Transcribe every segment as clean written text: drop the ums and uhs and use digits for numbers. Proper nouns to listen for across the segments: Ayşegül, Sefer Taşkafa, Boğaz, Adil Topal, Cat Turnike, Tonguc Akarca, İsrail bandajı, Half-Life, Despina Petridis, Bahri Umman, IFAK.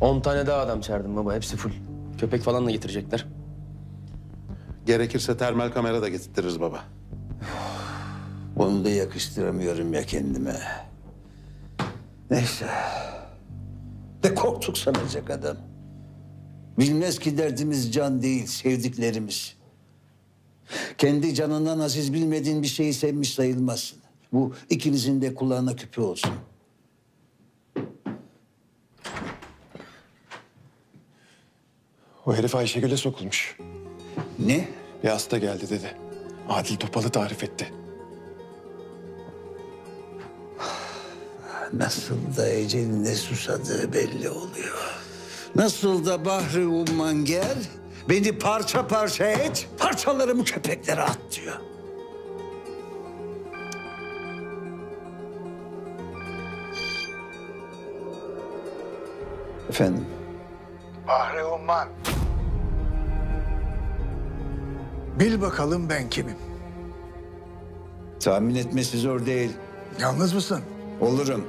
10 tane daha adam çağırdım baba, hepsi full. Köpek falan da getirecekler. Gerekirse termal kamera da getirtiriz baba. Onu da yakıştıramıyorum ya kendime. Neyse. De korktuk sanacak adam. Bilmez ki derdimiz can değil, sevdiklerimiz. Kendi canından aziz bilmediğin bir şeyi sevmiş sayılmazsın. Bu ikinizin de kulağına küpe olsun. O herif Ayşegül'e sokulmuş. Ne? Bir hasta geldi dedi. Adil Topal'ı tarif etti. Nasıl da Ece'nin ne susadığı belli oluyor. Nasıl da Bahri Umman gel, beni parça parça et, parçalarımı köpeklere at diyor. Efendim? Bahri Umman. Bil bakalım ben kimim? Tahmin etmesi zor değil. Yalnız mısın? Olurum.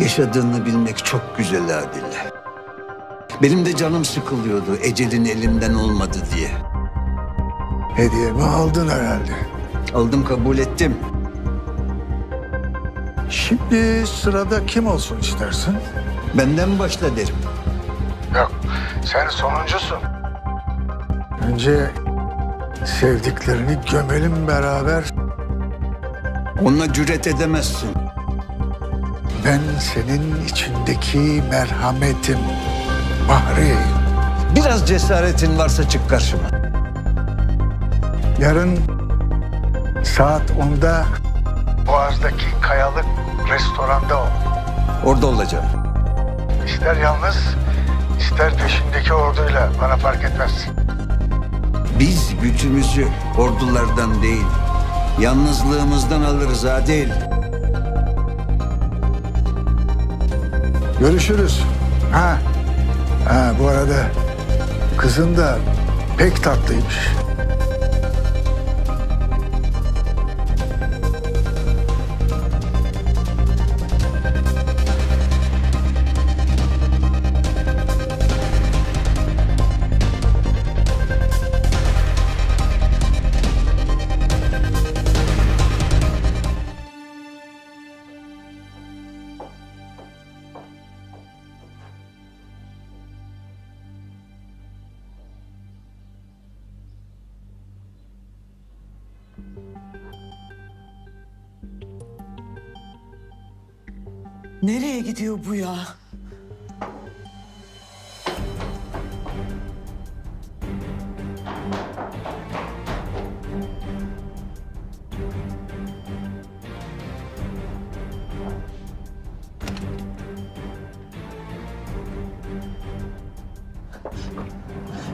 Yaşadığını bilmek çok güzel Adil. Benim de canım sıkılıyordu Ecel'in elimden olmadı diye. Hediyemi aldın herhalde. Aldım, kabul ettim. Şimdi sırada kim olsun istersin? Benden başla derim. Yok, sen sonuncusun. Önce sevdiklerini gömelim beraber. Onunla cüret edemezsin. Ben senin içindeki merhametim, Bahri. Biraz cesaretin varsa çık karşıma. Yarın saat 10'da Boğaz'daki kayalık restoranda ol. Orada olacağım. İster yalnız, ister peşindeki orduyla, bana fark etmez. Biz gücümüzü ordulardan değil, yalnızlığımızdan alırız Adil. Görüşürüz. Ha, bu arada kızın da pek tatlıymış. Nereye gidiyor bu ya?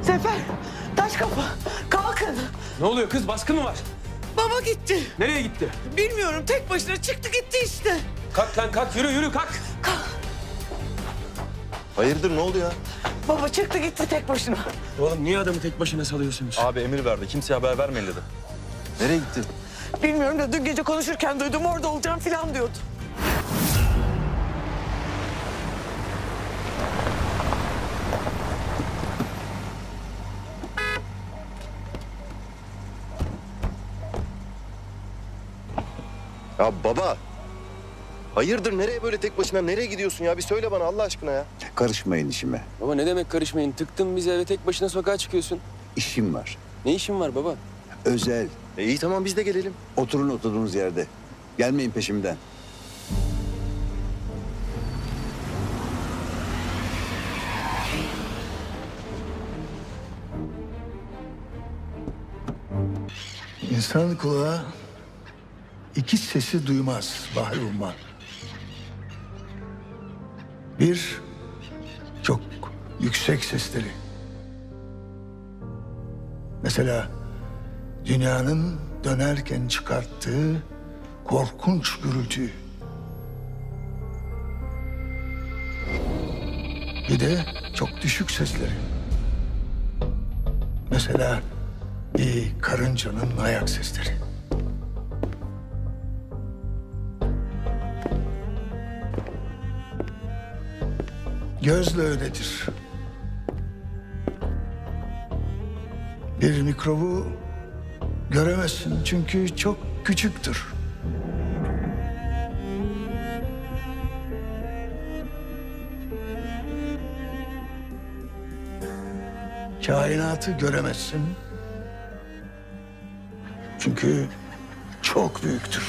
Sefer, Taşkafa, kalkın. Ne oluyor kız? Baskın mı var? Baba gitti. Nereye gitti? Bilmiyorum. Tek başına çıktı gitti işte. Kalk lan kalk, yürü kalk. Kalk. Hayırdır, ne oldu ya? Baba çıktı gitti tek başına. Oğlum niye adamı tek başına salıyorsunuz? Abi emir verdi, kimseye haber vermeyin dedi. Nereye gitti? Bilmiyorum da dün gece konuşurken duydum, orada olacağım falan diyordu. Ya baba. Hayırdır, nereye böyle tek başına, nereye gidiyorsun ya? Bir söyle bana Allah aşkına ya. Karışmayın işime. Baba ne demek karışmayın? Tıktın bizi eve, tek başına sokağa çıkıyorsun. İşim var. Ne işin var baba? Özel. İyi tamam, biz de gelelim. Oturun oturduğunuz yerde. Gelmeyin peşimden. İnsan kulağı iki sesi duymaz Bahri Umman. Bir, çok yüksek sesleri. Mesela dünyanın dönerken çıkarttığı korkunç gürültü. Bir de çok düşük sesleri. Mesela bir karıncanın ayak sesleri. Gözle öyledir. Bir mikrobu göremezsin çünkü çok küçüktür. Kainatı göremezsin çünkü çok büyüktür.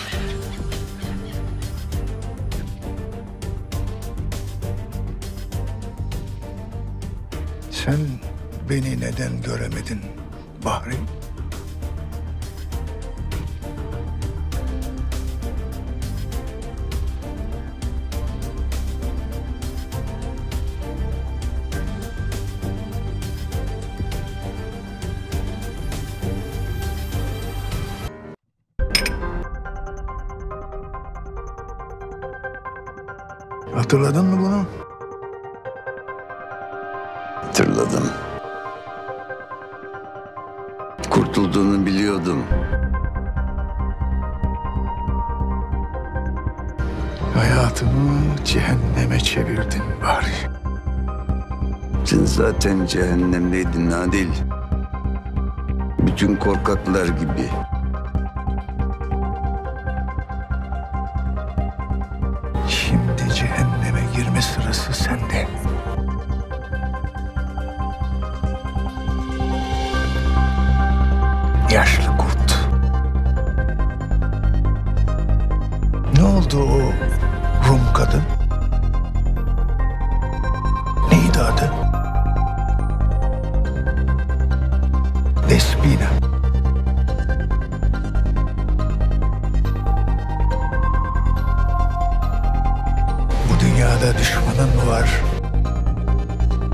Sen beni neden göremedin Bahri? Hatırladın mı bunu? Hatırladım. Kurtulduğunu biliyordum. Hayatımı cehenneme çevirdin Bahri. Sen zaten cehennemdeydin Adil. Bütün korkaklar gibi. Şimdi cehenneme girme sırası sende. Yaşlı kurt. Ne oldu o Rum kadın? Neydi adı? Despina. Bu dünyada düşmanın mı var?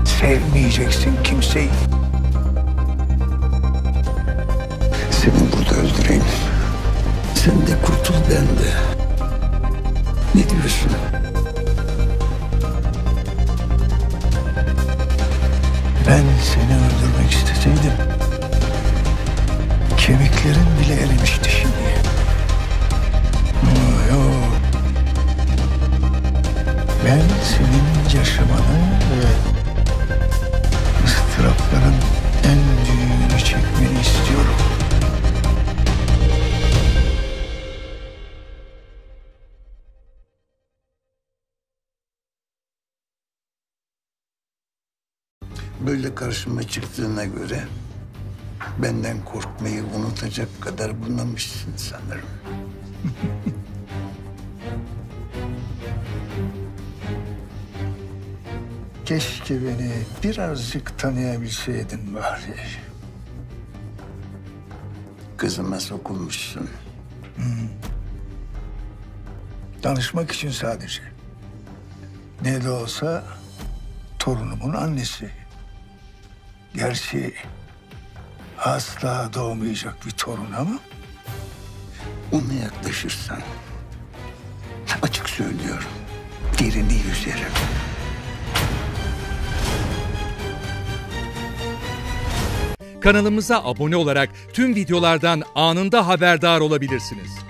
Sevmeyeceksin kimseyi. Seni burada öldüreyim. Sen de kurtul, ben de. Ne diyorsun? Ben seni öldürmek isteseydim kemiklerin bile erimişti şimdi. Ama yok. Ben senin yaşamanı ve ıstırapların en büyüğünü çekmeni istiyorum. Böyle karşıma çıktığına göre benden korkmayı unutacak kadar bunamışsın sanırım. Keşke beni birazcık tanıyabilseydin bari. Kızıma sokulmuşsun. Tanışmak için sadece. Ne de olsa torunumun annesi. Gerçi asla doğmayacak bir torun ama ona yaklaşırsan açık söylüyorum derini yüzerim. Kanalımıza abone olarak tüm videolardan anında haberdar olabilirsiniz.